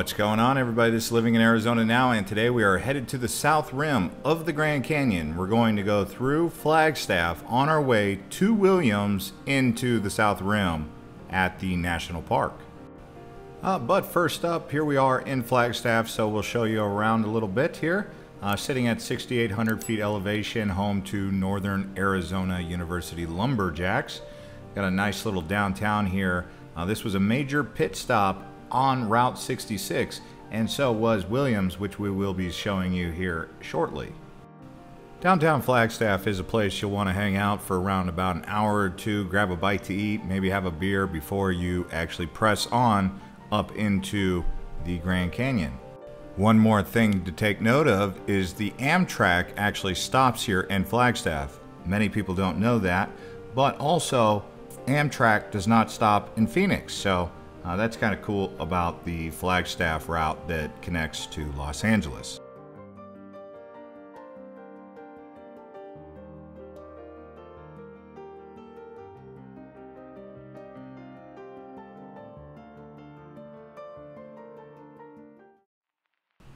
What's going on, everybody? This is Living in Arizona Now, and today we are headed to the South Rim of the Grand Canyon. We're going to go through Flagstaff on our way to Williams into the South Rim at the National Park. But first up, here we are in Flagstaff, so we'll show you around a little bit here. Sitting at 6,800 feet elevation, home to Northern Arizona University Lumberjacks. Got a nice little downtown here. This was a major pit stop on Route 66, and so was Williams, which we will be showing you here shortly. Downtown Flagstaff is a place you'll want to hang out for around about an hour or two, grab a bite to eat, maybe have a beer before you actually press on up into the Grand Canyon. One more thing to take note of is the Amtrak actually stops here in Flagstaff. Many people don't know that, but also Amtrak does not stop in Phoenix, so that's kind of cool about the Flagstaff route that connects to Los Angeles.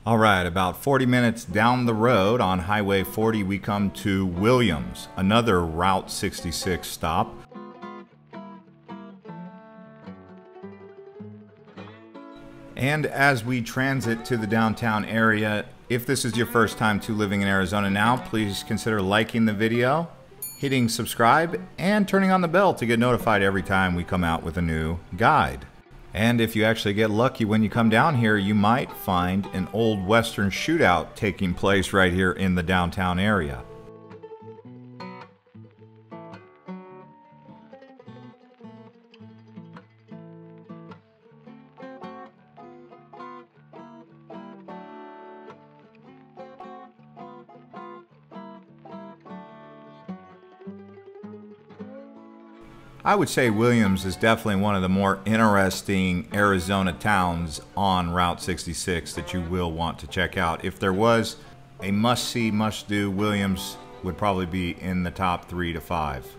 All right, about 40 minutes down the road on Highway 40, we come to Williams, another Route 66 stop. And as we transit to the downtown area, if this is your first time to Living in Arizona Now, please consider liking the video, hitting subscribe, and turning on the bell to get notified every time we come out with a new guide. And if you actually get lucky when you come down here, you might find an old Western shootout taking place right here in the downtown area. I would say Williams is definitely one of the more interesting Arizona towns on Route 66 that you will want to check out. If there was a must-see, must-do, Williams would probably be in the top 3 to 5.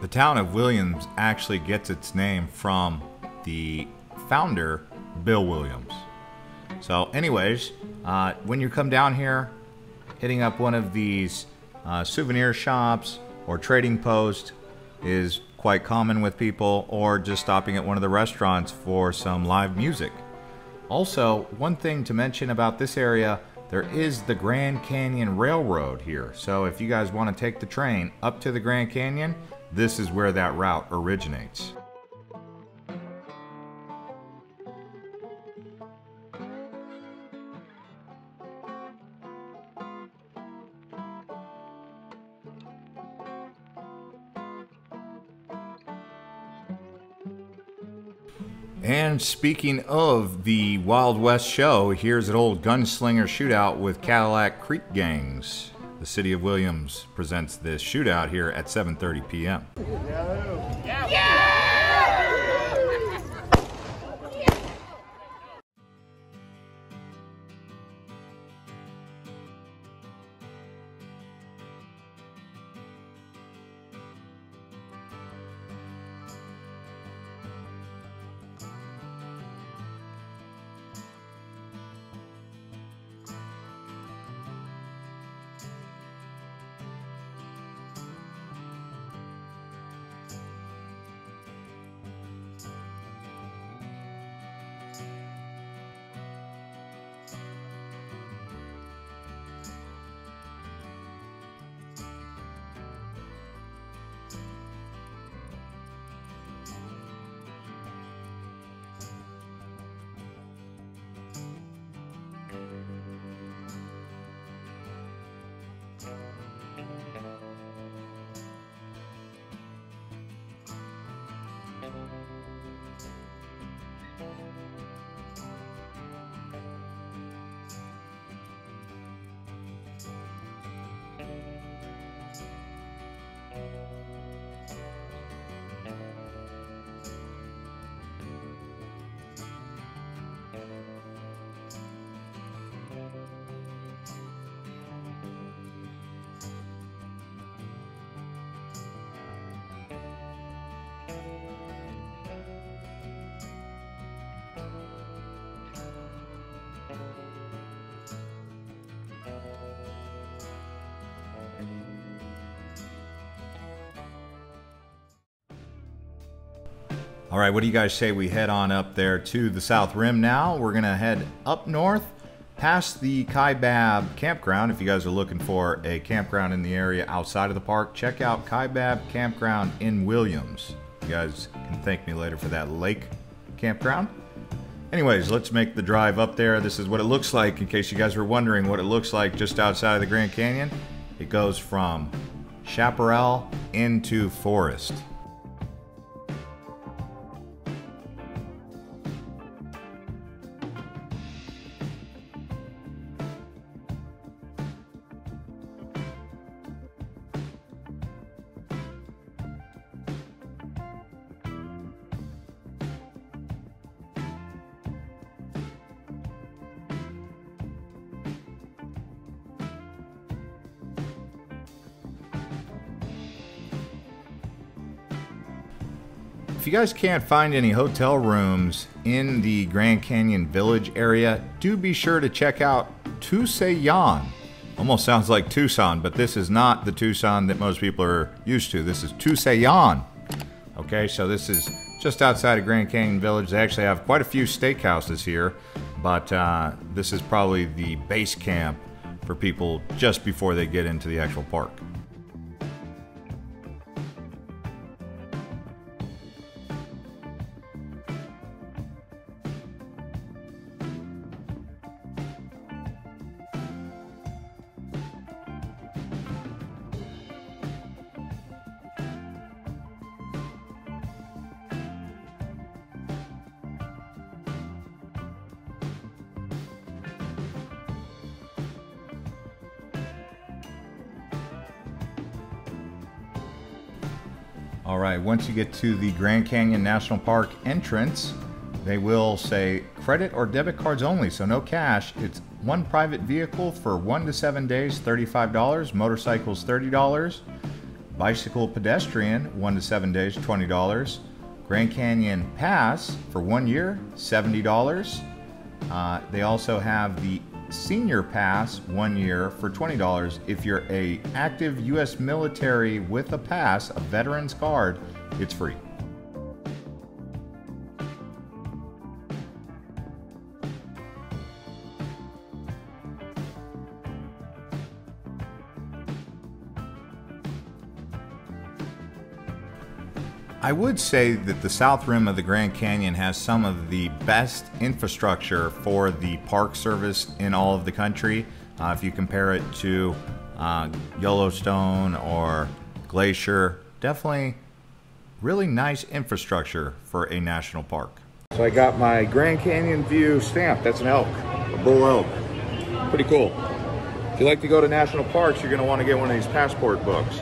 The town of Williams actually gets its name from the founder, Bill Williams. So anyways, when you come down here, hitting up one of these souvenir shops or trading posts is quite common with people, or just stopping at one of the restaurants for some live music. Also, one thing to mention about this area, there is the Grand Canyon Railroad here. So if you guys want to take the train up to the Grand Canyon, this is where that route originates. And speaking of the Wild West show, here's an old gunslinger shootout with Cadillac Creek gangs. The City of Williams presents this shootout here at 7:30 p.m. Yeah. Yeah. All right, what do you guys say we head on up there to the South Rim now? We're gonna head up north past the Kaibab Campground. If you guys are looking for a campground in the area outside of the park, check out Kaibab Campground in Williams. You guys can thank me later for that lake campground. Anyways, let's make the drive up there. This is what it looks like in case you guys were wondering what it looks like just outside of the Grand Canyon. It goes from chaparral into forest. If you guys can't find any hotel rooms in the Grand Canyon Village area, do be sure to check out Tusayan. Almost sounds like Tucson, but this is not the Tucson that most people are used to. This is Tusayan. Okay, so this is just outside of Grand Canyon Village. They actually have quite a few steakhouses here, but this is probably the base camp for people just before they get into the actual park. All right, once you get to the Grand Canyon National Park entrance, they will say credit or debit cards only, so no cash. It's one private vehicle for 1 to 7 days, $35, motorcycles, $30, bicycle pedestrian, 1 to 7 days, $20, Grand Canyon Pass for 1 year, $70. They also have the Senior Pass 1 year for $20. If you're a active U.S. military with a pass, a veteran's card, it's free. I would say that the South Rim of the Grand Canyon has some of the best infrastructure for the park service in all of the country. If you compare it to Yellowstone or Glacier, definitely really nice infrastructure for a national park. So I got my Grand Canyon View stamp. That's an elk, a bull elk. Pretty cool. If you like to go to national parks, you're gonna wanna get one of these passport books.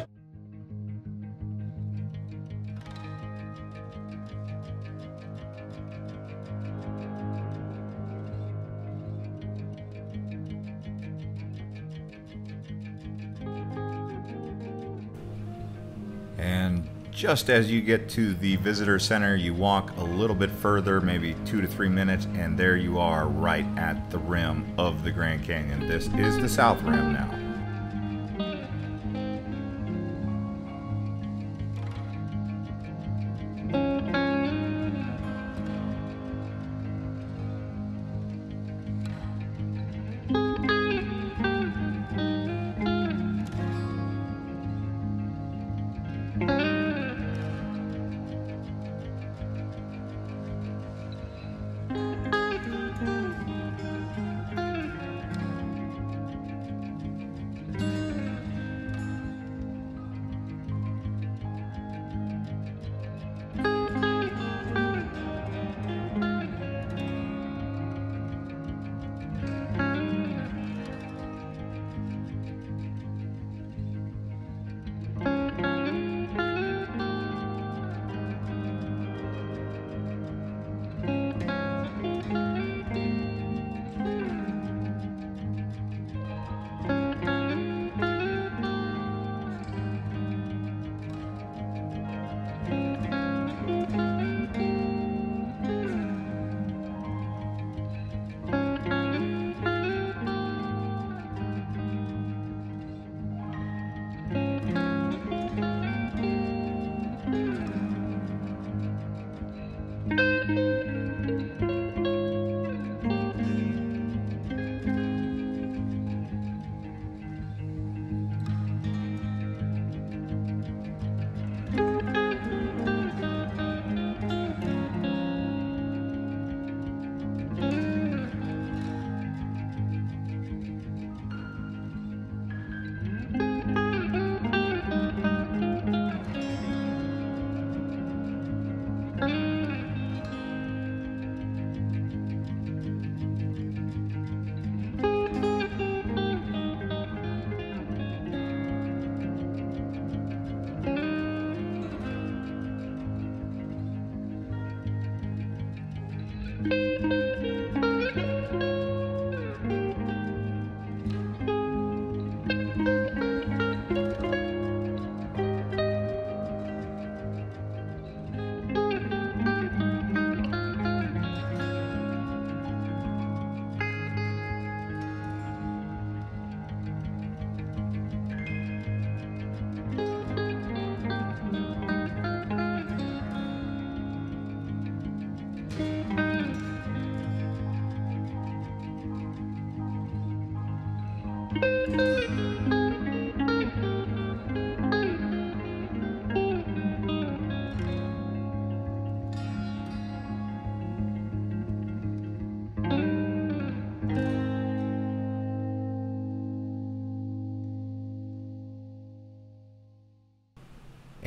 And just as you get to the visitor center, you walk a little bit further, maybe 2 to 3 minutes, and there you are right at the rim of the Grand Canyon. This is the South Rim now.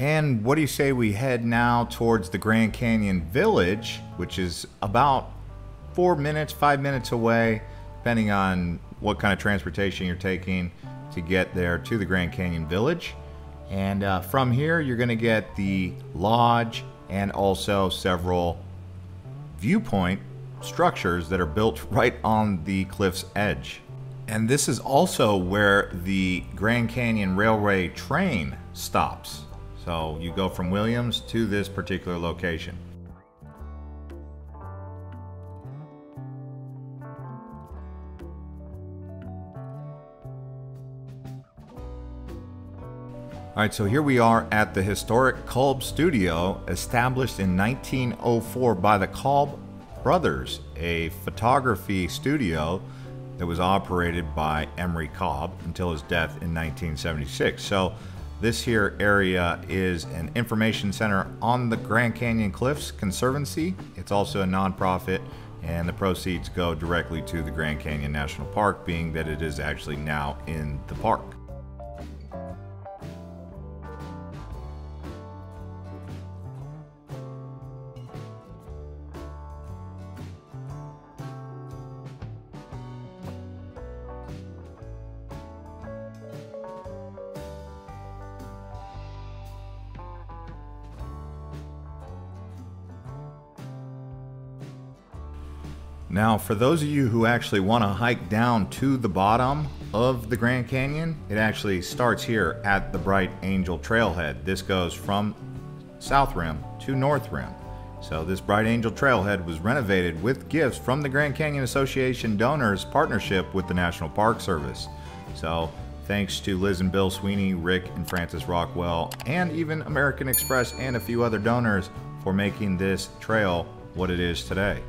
And what do you say we head now towards the Grand Canyon Village, which is about 5 minutes away, depending on what kind of transportation you're taking to get there to the Grand Canyon Village. And from here, you're going to get the lodge and also several viewpoint structures that are built right on the cliff's edge. And this is also where the Grand Canyon Railway train stops. So you go from Williams to this particular location. All right, so here we are at the historic Kolb Studio, established in 1904 by the Kolb Brothers, a photography studio that was operated by Emery Kolb until his death in 1976. So this here area is an information center on the Grand Canyon Cliffs Conservancy. It's also a nonprofit, and the proceeds go directly to the Grand Canyon National Park, being that it is actually now in the park. Now, for those of you who actually want to hike down to the bottom of the Grand Canyon, it actually starts here at the Bright Angel Trailhead. This goes from South Rim to North Rim. So this Bright Angel Trailhead was renovated with gifts from the Grand Canyon Association donors partnership with the National Park Service. So thanks to Liz and Bill Sweeney, Rick and Francis Rockwell, and even American Express and a few other donors for making this trail what it is today.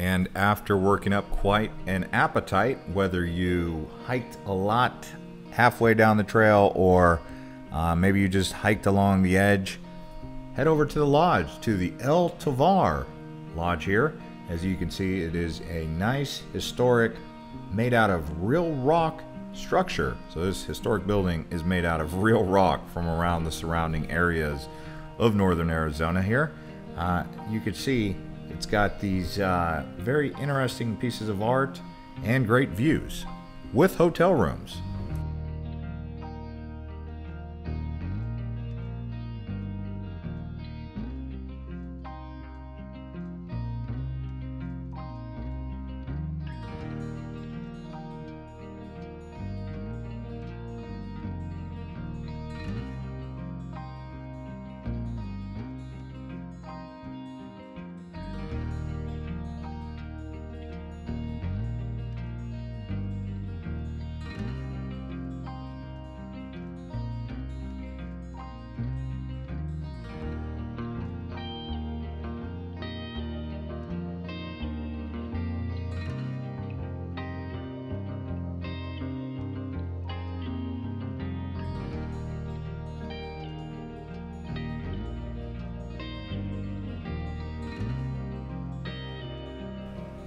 And after working up quite an appetite, whether you hiked a lot halfway down the trail or maybe you just hiked along the edge, head over to the lodge, to the El Tovar lodge here. As you can see, it is a nice historic, made out of real rock structure. So this historic building is made out of real rock from around the surrounding areas of northern Arizona here. You could see it's got these very interesting pieces of art and great views with hotel rooms.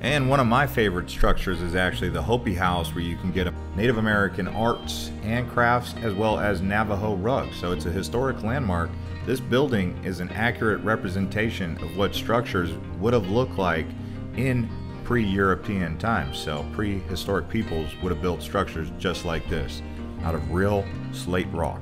And one of my favorite structures is actually the Hopi House, where you can get Native American arts and crafts as well as Navajo rugs. So it's a historic landmark. This building is an accurate representation of what structures would have looked like in pre-European times. So prehistoric peoples would have built structures just like this out of real slate rock.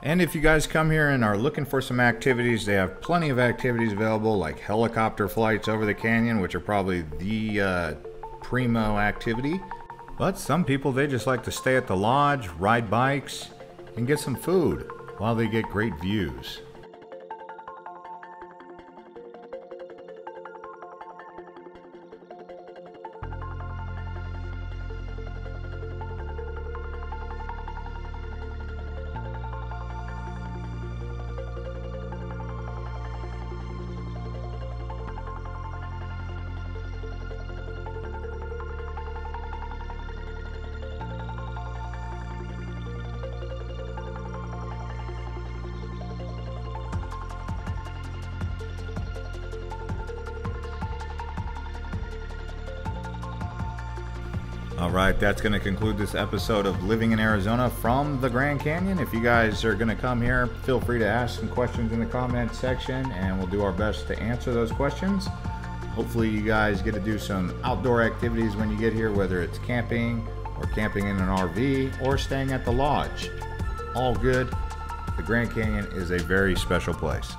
And if you guys come here and are looking for some activities, they have plenty of activities available, like helicopter flights over the canyon, which are probably the primo activity. But some people, they just like to stay at the lodge, ride bikes, and get some food while they get great views. All right, that's going to conclude this episode of Living in Arizona from the Grand Canyon. If you guys are going to come here, feel free to ask some questions in the comment section, and we'll do our best to answer those questions. Hopefully you guys get to do some outdoor activities when you get here, whether it's camping or camping in an RV or staying at the lodge. All good. The Grand Canyon is a very special place.